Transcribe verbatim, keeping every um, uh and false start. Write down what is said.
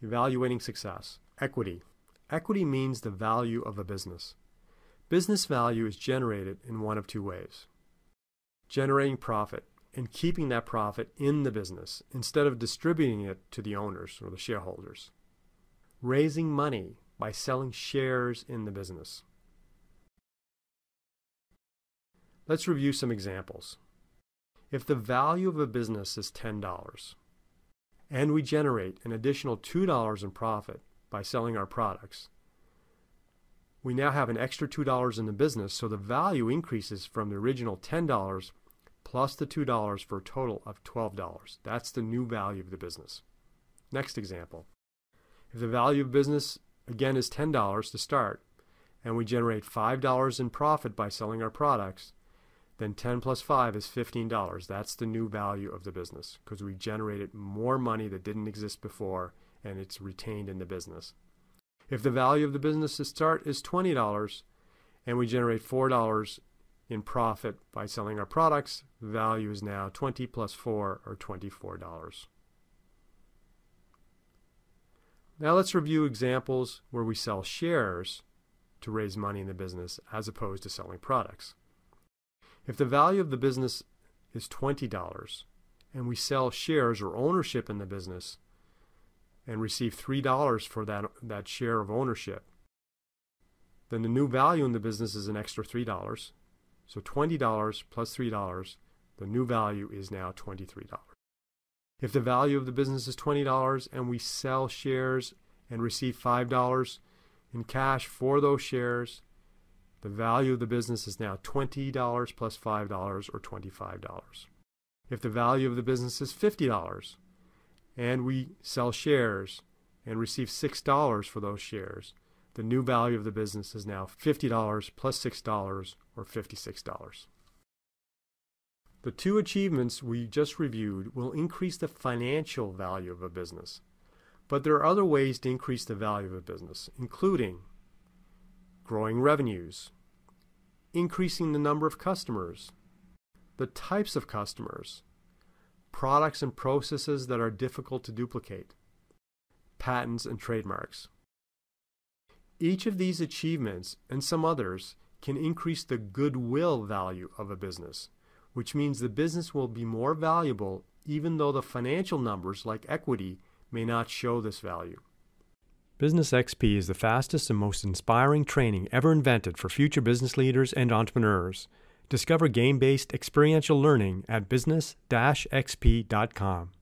Evaluating success. Equity. Equity means the value of a business. Business value is generated in one of two ways. Generating profit and keeping that profit in the business instead of distributing it to the owners or the shareholders. Raising money by selling shares in the business. Let's review some examples. If the value of a business is ten dollars and we generate an additional two dollars in profit by selling our products, we now have an extra two dollars in the business, so the value increases from the original ten dollars plus the two dollars for a total of twelve dollars. That's the new value of the business. Next example. If the value of business again is ten dollars to start and we generate five dollars in profit by selling our products, then ten plus five is fifteen dollars. That's the new value of the business because we generated more money that didn't exist before and it's retained in the business. If the value of the business to start is twenty dollars and we generate four dollars in profit by selling our products, the value is now twenty plus four or twenty-four dollars. Now let's review examples where we sell shares to raise money in the business as opposed to selling products. If the value of the business is twenty dollars and we sell shares or ownership in the business, and receive three dollars for that, that share of ownership, then the new value in the business is an extra three dollars. So twenty dollars plus three dollars, the new value is now twenty-three dollars. If the value of the business is twenty dollars and we sell shares and receive five dollars in cash for those shares, the value of the business is now twenty dollars plus five dollars or twenty-five dollars. If the value of the business is fifty dollars, and we sell shares and receive six dollars for those shares, the new value of the business is now fifty dollars plus six dollars or fifty-six dollars. The two achievements we just reviewed will increase the financial value of a business, but there are other ways to increase the value of a business, including growing revenues, increasing the number of customers, the types of customers, products and processes that are difficult to duplicate, patents and trademarks. Each of these achievements and some others can increase the goodwill value of a business, which means the business will be more valuable even though the financial numbers like equity may not show this value. Business X P is the fastest and most inspiring training ever invented for future business leaders and entrepreneurs. Discover game-based experiential learning at business dash X P dot com.